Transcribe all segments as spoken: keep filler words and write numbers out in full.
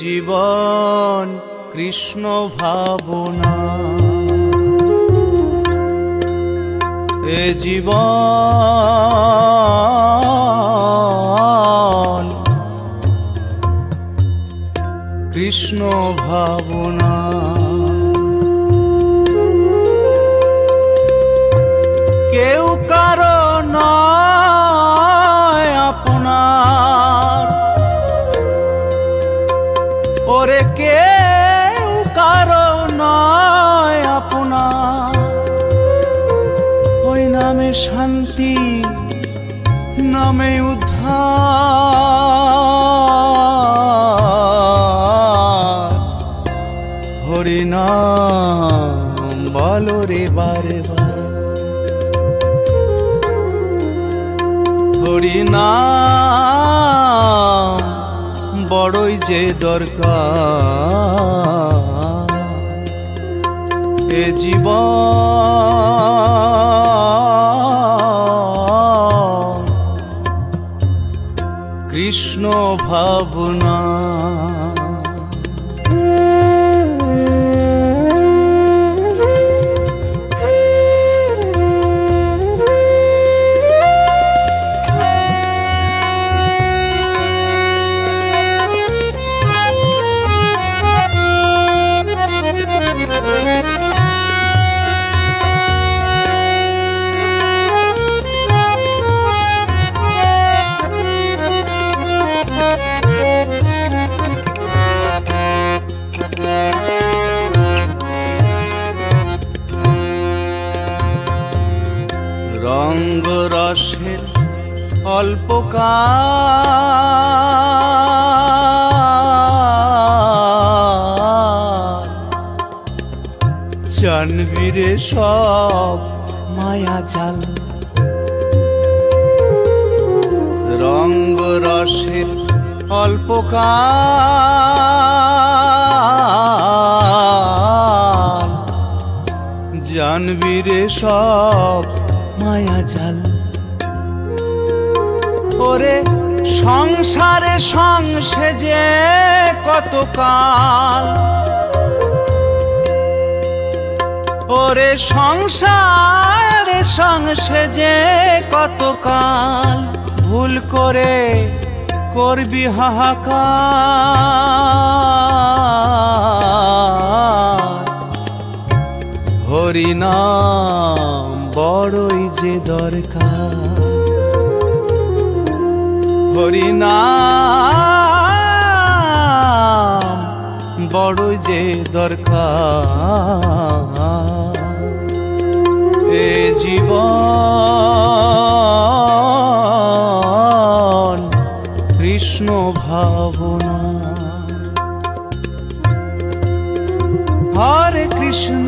জীবন কৃষ্ণ ভাবনা, এ জীবন কৃষ্ণ ভাবনা। কেউ কারো নয় আপনার, ওরে কেউ কারো নয় আপনার, ওই নামে শান্তি, নামে উদ্ধার। হরি নাম বলো রে বারে বার, হরি নাম বড়ই যে দরকার। এ জীবন কৃষ্ণ ভাবনা। রঙ্গরসের অল্পকাল জানবি রে সব মায়া জাল, রঙ্গরসের অল্পকাল জানবি রে সব মায়া জাল। ওরে সংসারে সংসে যে কতকাল, ওরে সংসারে সংসে যে কতকাল, ভুল করে করবি হাহাকার। হরি নাম বড়ই যে দরকার, হরি নাম বড়ই যে দরকার। এ জীবন কৃষ্ণ ভাবনা। হরে কৃষ্ণ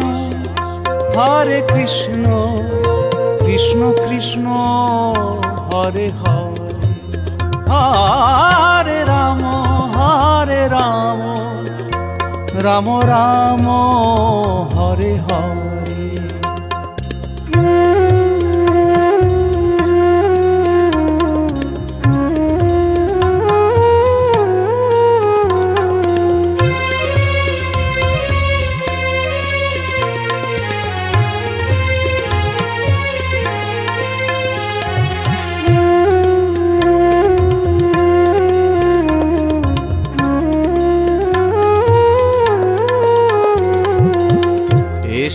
হরে কৃষ্ণ কৃষ্ণ কৃষ্ণ হরে হরে, হরে রাম হরে রাম রাম রাম হরে হরে।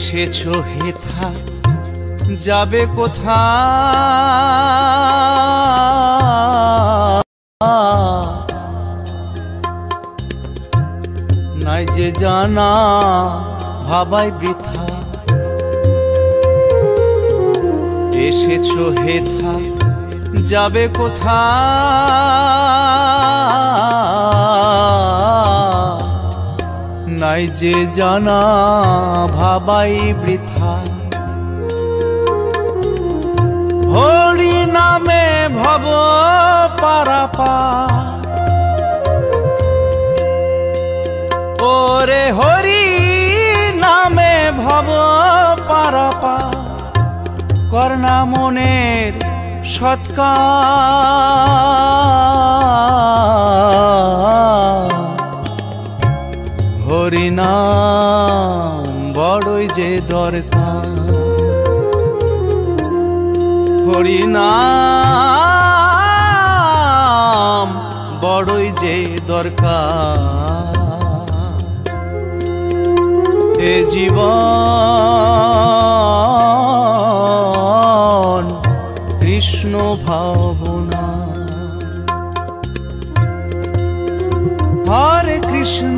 এসেছ হেথা যাবে কোথা, নাই যে জানা ভাবাই বৃথা। এসেছ হেথা যাবে কোথা, নাই যে জানা ভাবাই বৃথা। হরি নামে ভব পারাপার, ওরে হরি নামে ভব পারাপার, করনা মনের সৎকার। हरि नाम बड़ोई जे दरकार हरि नाम बड़ोई जे दरकार ए जीवन कृष्ण भावना हरे कृष्ण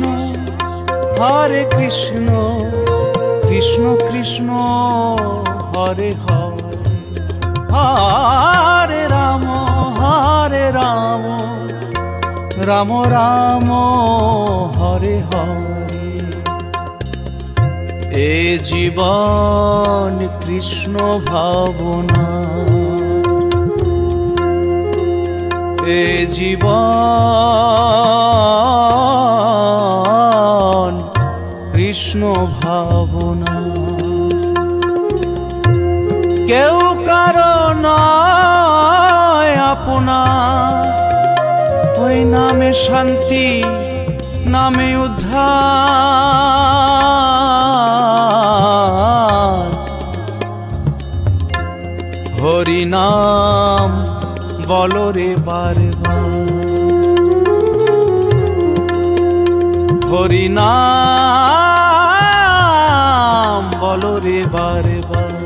हरे कृष्ण कृष्ण कृष्ण हरे हरे हरे राम हरे राम राम राम हरे हरे ए जीवन कृष्ण भावनार ए जीवन कृष्ण भावनार केउ कारो नय अपना ओई नामे शांति नामे उद्धार हरि नाम बोलो रे बार बार हरि नाम बोलो रे बार बार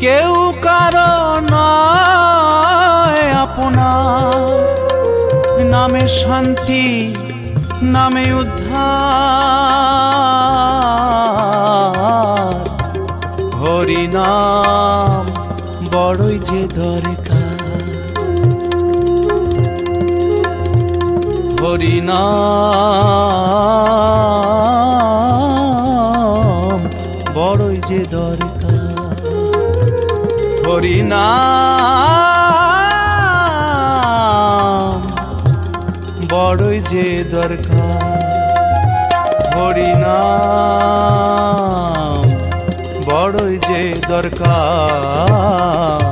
केउ कारो नय अपना नामे शांति नामे उद्धार हरि नाम बड़ोई जे दरकार हरि नाम बड़ोई जे दरकार हरि नाम बड़ोई जे दरकार हरि नाम बड़ोई जे दरकार।